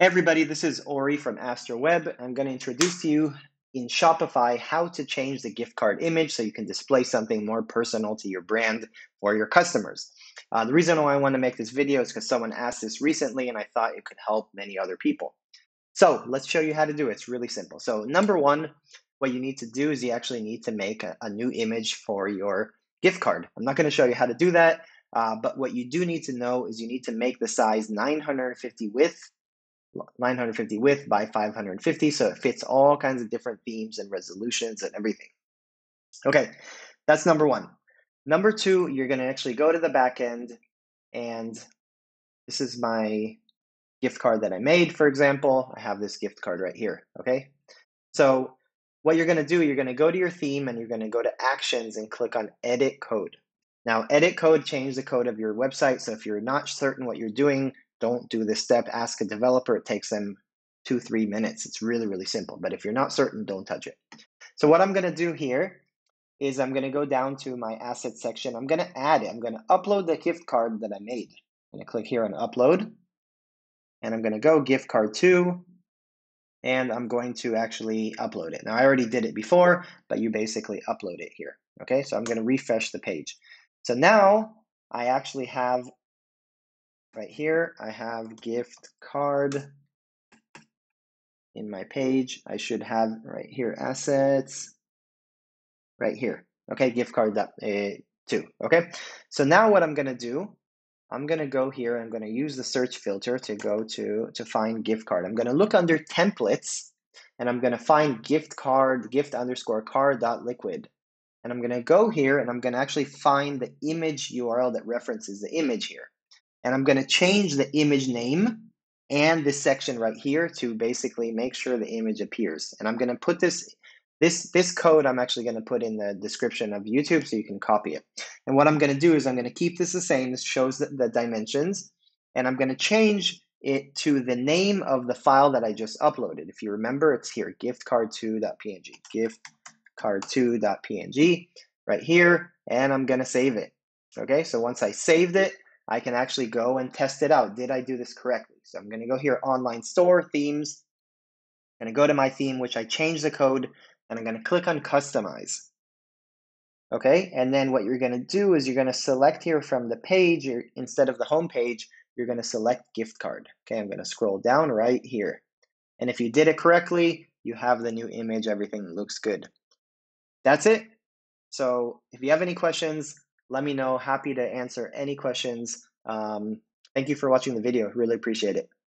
Everybody, this is Ori from AstroWeb. I'm going to introduce to you in Shopify how to change the gift card image so you can display something more personal to your brand or your customers. The reason why I want to make this video is because someone asked this recently and I thought it could help many other people. So let's show you how to do it. It's really simple. So number one, what you need to do is you actually need to make a new image for your gift card. I'm not going to show you how to do that, but what you do need to know is you need to make the size 950 width by 550, so it fits all kinds of different themes and resolutions and everything. Okay, that's number one. Number two, you're going to actually go to the back end, and this is my gift card that I made, for example. I have this gift card right here, okay? So what you're going to do, you're going to go to your theme, and you're going to go to Actions and click on Edit Code. Now, Edit Code changes the code of your website, so if you're not certain what you're doing, don't do this step. Ask a developer. It takes them 2-3 minutes. It's really, really simple. But if you're not certain, don't touch it. So what I'm going to do here is I'm going to go down to my asset section. I'm going to add it. I'm going to upload the gift card that I made. I'm going to click here on upload. And I'm going to go gift card 2. And I'm going to actually upload it. Now, I already did it before, but you basically upload it here. Okay, so I'm going to refresh the page. So now I actually have right here, I have gift card in my page. I should have right here, assets, right here. Okay, gift card too. Okay, so now what I'm going to do, I'm going to go here. I'm going to use the search filter to go to find gift card. I'm going to look under templates, and I'm going to find gift card, gift_card.liquid. And I'm going to go here, and I'm going to actually find the image URL that references the image here. And I'm going to change the image name and this section right here to basically make sure the image appears. And I'm going to put this code, I'm actually going to put in the description of YouTube so you can copy it. And what I'm going to do is I'm going to keep this the same. This shows the dimensions. And I'm going to change it to the name of the file that I just uploaded. If you remember, it's here, giftcard2.png, giftcard2.png right here. And I'm going to save it. Okay, so once I saved it, I can actually go and test it out. Did I do this correctly? So I'm going to go here, online store, themes. I'm going to go to my theme, which I changed the code, and I'm going to click on customize. Okay, and then what you're going to do is you're going to select here from the page, instead of the home page, you're going to select gift card. Okay, I'm going to scroll down right here. And if you did it correctly, you have the new image, everything looks good. That's it. So if you have any questions, let me know. Happy to answer any questions. Thank you for watching the video. Really appreciate it.